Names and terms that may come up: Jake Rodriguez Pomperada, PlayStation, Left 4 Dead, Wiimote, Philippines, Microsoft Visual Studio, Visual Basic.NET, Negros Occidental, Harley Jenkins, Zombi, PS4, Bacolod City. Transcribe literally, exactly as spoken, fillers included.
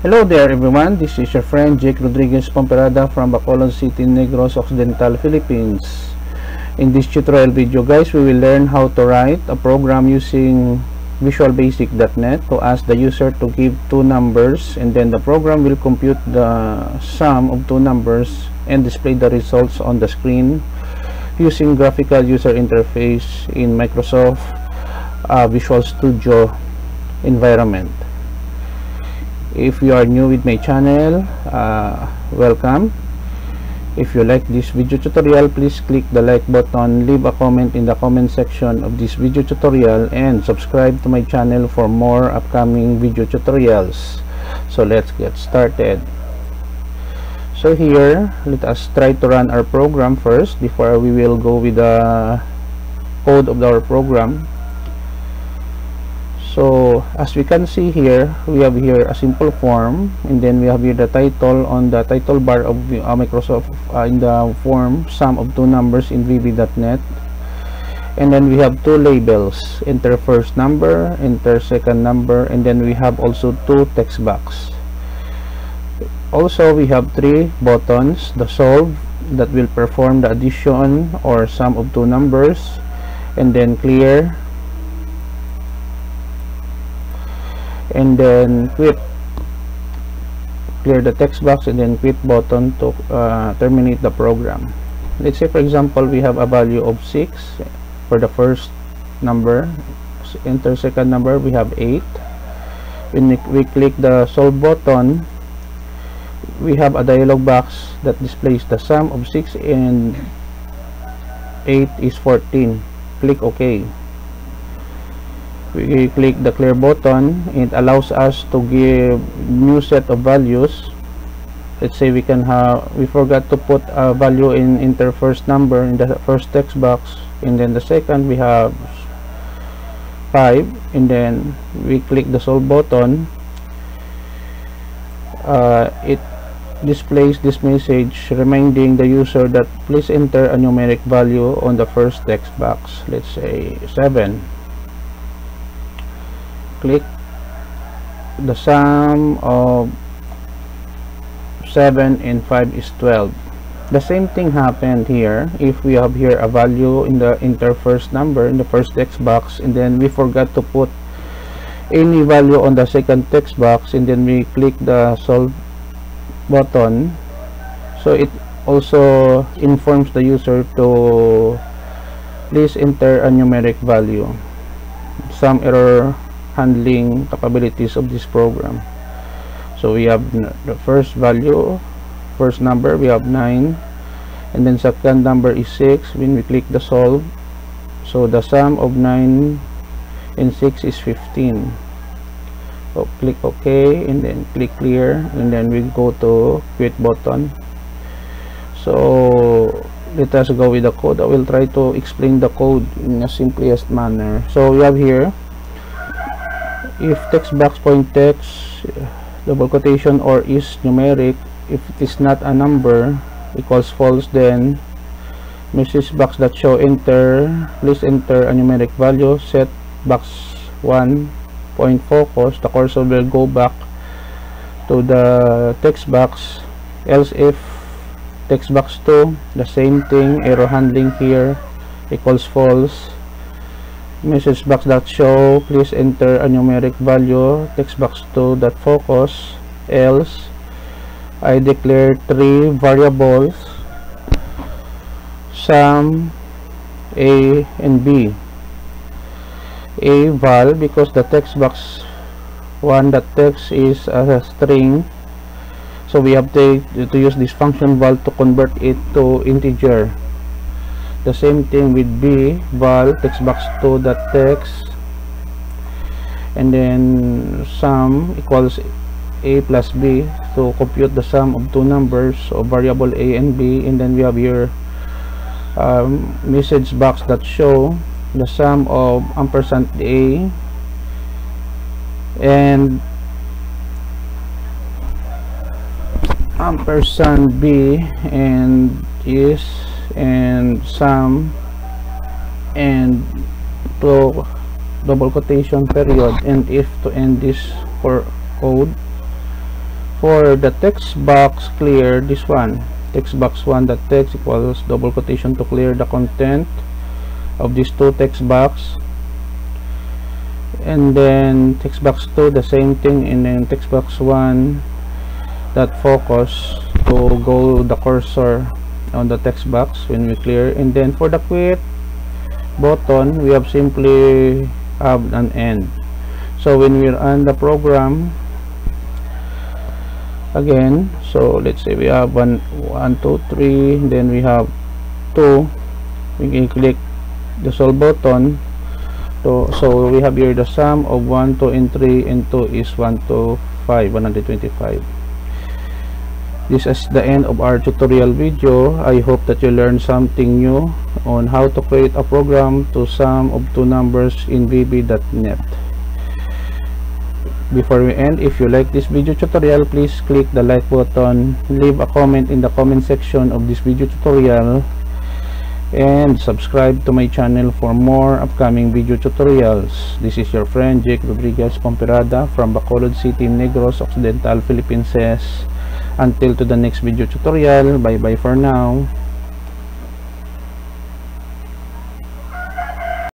Hello there everyone, this is your friend Jake Rodriguez Pomperada from Bacolod City, Negros Occidental, Philippines. In this tutorial video guys, we will learn how to write a program using Visual Basic dot net to ask the user to give two numbers, and then the program will compute the sum of two numbers and display the results on the screen using graphical user interface in Microsoft uh, Visual Studio environment. If you are new with my channel, uh, welcome. If you like this video tutorial, please click the like button, leave a comment in the comment section of this video tutorial, and subscribe to my channel for more upcoming video tutorials. So let's get started. So here, let us try to run our program first before we will go with the code of our program. So as we can see here, we have here a simple form, and then we have here the title on the title bar of uh, Microsoft uh, in the form sum of two numbers in V B dot net, and then we have two labels, enter first number, enter second number, and then we have also two text box. Also we have three buttons, the solve that will perform the addition or sum of two numbers, and then clear, and then quit, clear the text box, and then quit button to uh, terminate the program. Let's say for example we have a value of six for the first number, enter second number, we have eight. When we click the solve button, we have a dialog box that displays the sum of six and eight is fourteen. Click OK. We click the clear button. It allows us to give new set of values. Let's say we can have we forgot to put a value in enter first number in the first text box, and then the second we have five, and then we click the solve button. Uh, it displays this message reminding the user that please enter a numeric value on the first text box, let's say seven. Click the sum of seven and five is twelve. The same thing happened here. If we have here a value in the enter first number in the first text box, and then we forgot to put any value on the second text box, and then we click the solve button, so it also informs the user to please enter a numeric value. Some error handling capabilities of this program. So we have the first value, first number, we have nine, and then second number is six. When we click the solve, so the sum of nine and six is fifteen. So click OK, and then click clear, and then we go to quit button. So let us go with the code. I will try to explain the code in the simplest manner. So we have here, if text box point text double quotation or is numeric, if it is not a number equals false, then message box that show enter, please enter a numeric value, set box one point focus, the cursor will go back to the text box. Else if text box two, the same thing, error handling here, equals false, message box that show please enter a numeric value, text box two that focus, else I declare three variables sum A and B, A val because the text box one that text is a string, so we have to, to use this function val to convert it to integer. The same thing with B, val, text box two, that text, and then sum equals A plus B to compute the sum of two numbers of variable A and B, and then we have here um, message box that show the sum of ampersand A and ampersand B and is and sum and to double quotation period, and if to end this for code, for the text box, clear this one, text box one, the text equals double quotation to clear the content of these two text box, and then text box two the same thing, and then text box one that focus to go the cursor on the text box when we clear. And then for the quit button, we have simply have an end. So when we run the program again, so let's say we have one one two three, then we have two, we can click the solve button. So, so we have here the sum of one, two, and three, and two is one hundred twenty-five. This is the end of our tutorial video. I hope that you learned something new on how to create a program to sum of two numbers in V B dot net. Before we end, if you like this video tutorial, please click the like button, leave a comment in the comment section of this video tutorial, and subscribe to my channel for more upcoming video tutorials. This is your friend Jake Rodriguez Pomperada from Bacolod City, Negros Occidental, Philippines. Until to the next video tutorial, bye bye for now.